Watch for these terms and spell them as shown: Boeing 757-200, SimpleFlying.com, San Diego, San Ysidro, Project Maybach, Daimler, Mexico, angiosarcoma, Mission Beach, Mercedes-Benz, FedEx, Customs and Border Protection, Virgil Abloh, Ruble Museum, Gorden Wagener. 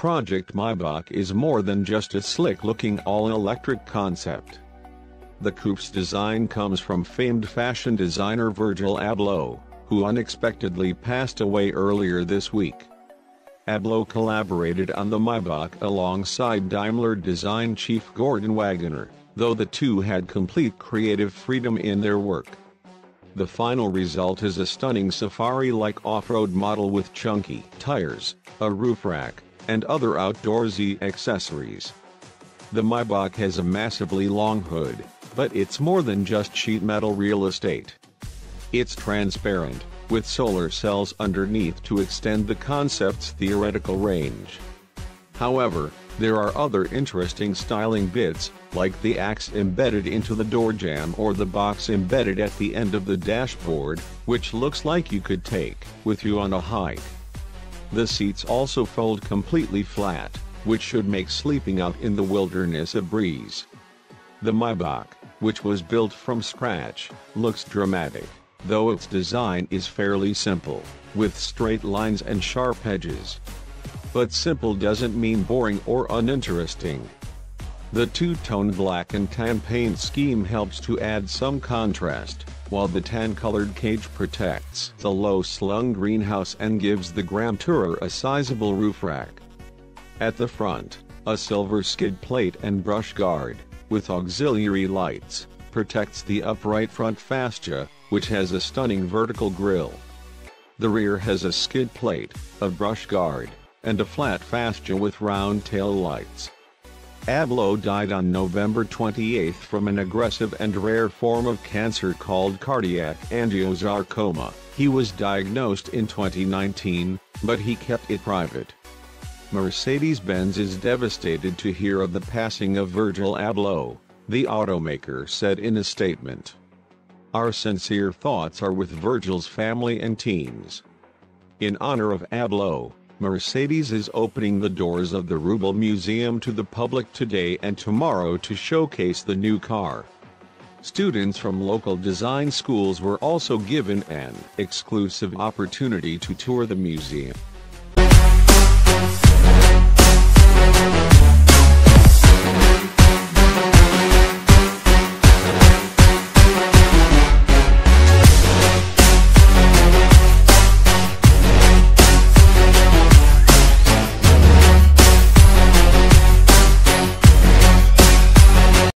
Project Maybach is more than just a slick-looking all-electric concept. The coupe's design comes from famed fashion designer Virgil Abloh, who unexpectedly passed away earlier this week. Abloh collaborated on the Maybach alongside Daimler design chief Gorden Wagener, though the two had complete creative freedom in their work. The final result is a stunning safari-like off-road model with chunky tires, a roof rack, and other outdoorsy accessories. The Maybach has a massively long hood, but it's more than just sheet metal real estate. It's transparent, with solar cells underneath to extend the concept's theoretical range. However, there are other interesting styling bits, like the axe embedded into the door jamb or the box embedded at the end of the dashboard, which looks like you could take with you on a hike. The seats also fold completely flat, which should make sleeping out in the wilderness a breeze. The Maybach, which was built from scratch, looks dramatic, though its design is fairly simple, with straight lines and sharp edges. But simple doesn't mean boring or uninteresting. The two-tone black and tan paint scheme helps to add some contrast, while the tan-colored cage protects the low-slung greenhouse and gives the Grand Tourer a sizable roof rack. At the front, a silver skid plate and brush guard, with auxiliary lights, protects the upright front fascia, which has a stunning vertical grille. The rear has a skid plate, a brush guard, and a flat fascia with round tail lights. Abloh died on November 28 from an aggressive and rare form of cancer called cardiac angiosarcoma. He was diagnosed in 2019, but he kept it private. Mercedes-Benz is devastated to hear of the passing of Virgil Abloh, the automaker said in a statement. "Our sincere thoughts are with Virgil's family and teams." In honor of Abloh, Mercedes is opening the doors of the Ruble Museum to the public today and tomorrow to showcase the new car. Students from local design schools were also given an exclusive opportunity to tour the museum.